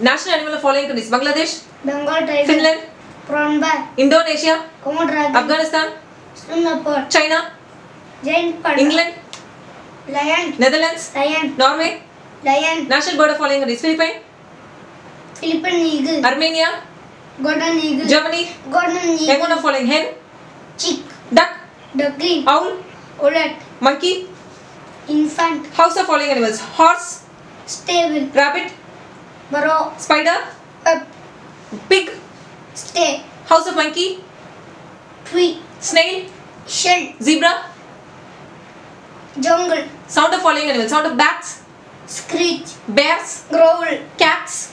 National animal of following countries: Bangladesh, Bengal tiger, Finland, prawn bear, Indonesia, Komodo dragon, Afghanistan, Singapore, China, giant panda, England, lion, Netherlands, lion, Norway, lion. National bird of following countries: Philippines, Philippine eagle, Armenia, golden eagle, Germany, golden eagle. Animal of following: hen, chick, duck, duckling, owl, owlet, monkey, infant. House of following animals: horse, stable, rabbit, burrow, spider, up, pig, stay. House of monkey: tree, snail, shell, zebra, jungle. Sound of following animals: sound of bats, screech, bears, growl, cats,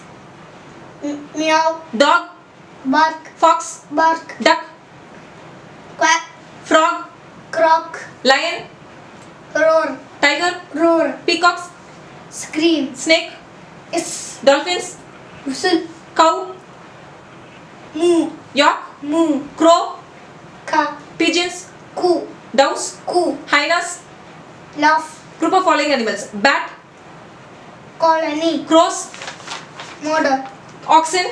meow, dog, bark, fox, bark, duck, quack, frog, croak, lion, roar, tiger, roar, peacocks, scream, snake, is, dolphins, whistle, cow, moo, yak, moo, crow, ka, pigeons, coo, doves, coo, hyenas, laugh. Group of following animals: bat, colony, crows, model, oxen,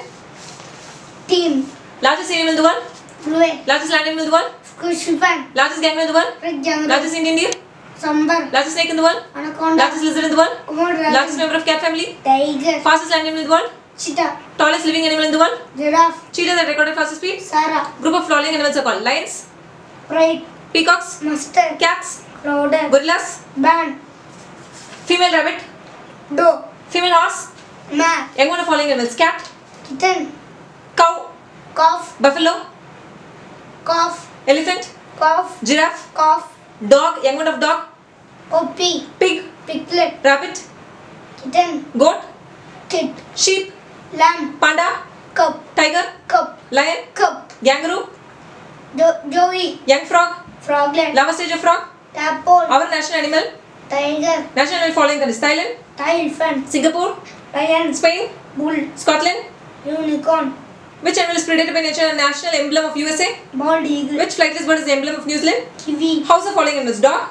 team. Largest animal in the world? Blue. Largest land animal in the world? Squid. Largest game in the world? Red jungle. Largest Indian deer? Sambar. Largest snake in the world? Anaconda. Largest lizard in the world? Komodo dragon. Largest member of cat family? Tiger. Fastest land animal in the world? Cheetah. Tallest living animal in the world? Giraffe. Cheetahs are recorded fastest speed? Sarah. Group of flying animals are called lions, pride, peacocks, mustard, cats, crowder, gorillas, band. Female rabbit? Doe. Female horse? Man. Young one of following animals: cat, kitten, cow, calf, buffalo, calf, elephant, calf, giraffe, calf, dog, young one of dog, puppy, pig, piglet, rabbit, kitten, goat, kid, sheep, lamb, panda, cub, tiger, cub, lion, cub, kangaroo, joey, young frog, froglet, lava stage of frog, tadpole. Our national animal: tiger. National animal following countries: Thailand, elephant, Singapore, lion, Spain, bull, Scotland, unicorn. Which animal is predated by nature and national emblem of USA? Bald eagle. Which flightless bird is the emblem of New Zealand? Kiwi. House of following animals: dog,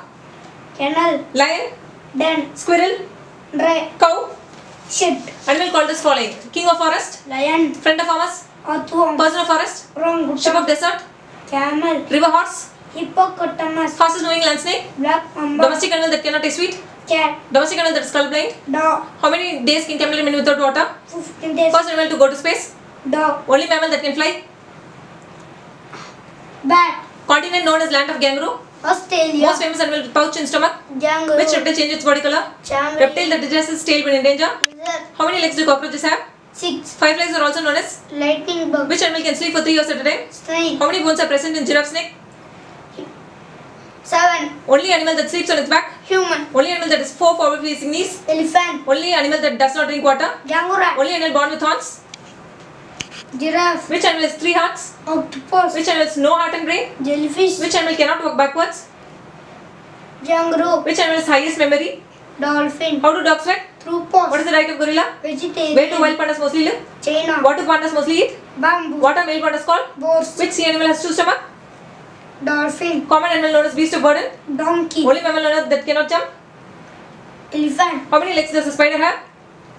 kennel, lion, den, squirrel, dry, cow, shed. Animal called as following: king of forest, lion, friend of farmers, earthworm, person of forest, orangutan, ship of desert, camel, river horse, hippopotamus. Fastest moving land snake: black mamba. Domestic animal that cannot taste sweet: cat. Domestic animal that is colorblind: dog. How many days can camel remain without water? 15 days. First animal to go to space: dog. Only mammal that can fly: bat. Continent known as land of kangaroo: Australia. Most famous animal with pouch in stomach: kangaroo. Which reptile changes its body color? Chameleon. Reptile that detches its tail when in danger: lizard. How many legs do cockroaches have? 6. Fireflies are also known as lightning bug. Which animal can sleep for 3 hours at a time? Snake. How many bones are present in giraffe snake? 7. Only animal that sleeps on its back? Human. Only animal that has 4 forward-facing knees? Elephant. Only animal that does not drink water? Kangaroo. Only animal born with horns? Giraffe. Which animal has 3 hearts? Octopus. Which animal has no heart and brain? Jellyfish. Which animal cannot walk backwards? Kangaroo. Which animal has highest memory? Dolphin. How do dogs sweat? Through paws. What is the diet of gorilla? Vegetarian. Where do wild pandas mostly live? China. What do pandas mostly eat? Bamboo. What are male pandas called? Boars. Which sea animal has 2 stomachs? Dolphin. Common animal known as beast of burden? Donkey. Only mammal on earth that cannot jump? Elephant. How many legs does a spider have?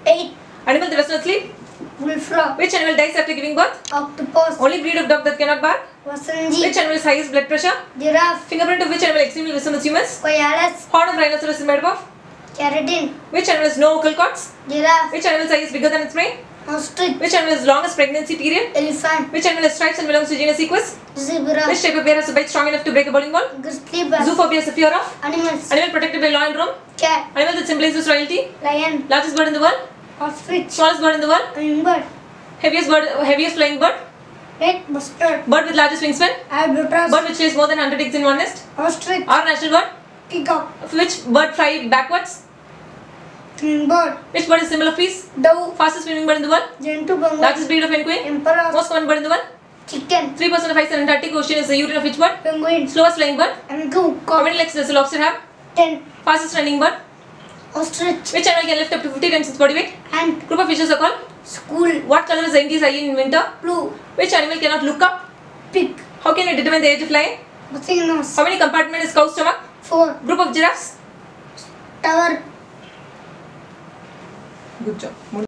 8. Animal that does not sleep? Bullfrog. Which animal dies after giving birth? Octopus. Only breed of dog that cannot bark? Wasanji. Which animal has highest blood pressure? Giraffe. Fingerprint of which animal extremely resembles humans? Koalas. Horn of rhinoceros is made of? Keratin. Which animal has no vocal cords? Giraffe. Which animal's eye is bigger than its brain? Ostrich. Which animal has longest pregnancy period? Elephant. Which animal has stripes and belongs to genus Equus? Zebra. Which type of bear has a bite strong enough to break a bowling ball? Grizzly bear. Zoophobia is a fear of? Animals. Animal protected by law and Rome? Cat. Animal that symbolizes royalty? Lion. Largest bird in the world? Ostrich. Smallest bird in the world? Hummingbird. Heaviest flying bird? Red bustard. Bird with largest wingspan? Albatross. Bird which lays more than 100 eggs in one nest? Ostrich. Our national bird? Peacock. Which bird fly backwards? Bird. Which bird is symbol of peace? Dove. Fastest swimming bird in the world? Jantubangor. Largest breed of penguin? Emperor. Most common bird in the world? Chicken. 3% of ice in Antarctic Ocean is the urine of which bird? Penguin. Slowest flying bird? Angu. How many legs does a lobster have? 10. Fastest running bird? Ostrich. Which animal can lift up to 50 times its body weight? Ant. Group of fishes are called? School. What color is the India's eye in winter? Blue. Which animal cannot look up? Pig. How can you determine the age of lion? Nothing knows. How many compartments is cow's stomach? 4. Group of giraffes? Tower. Good job.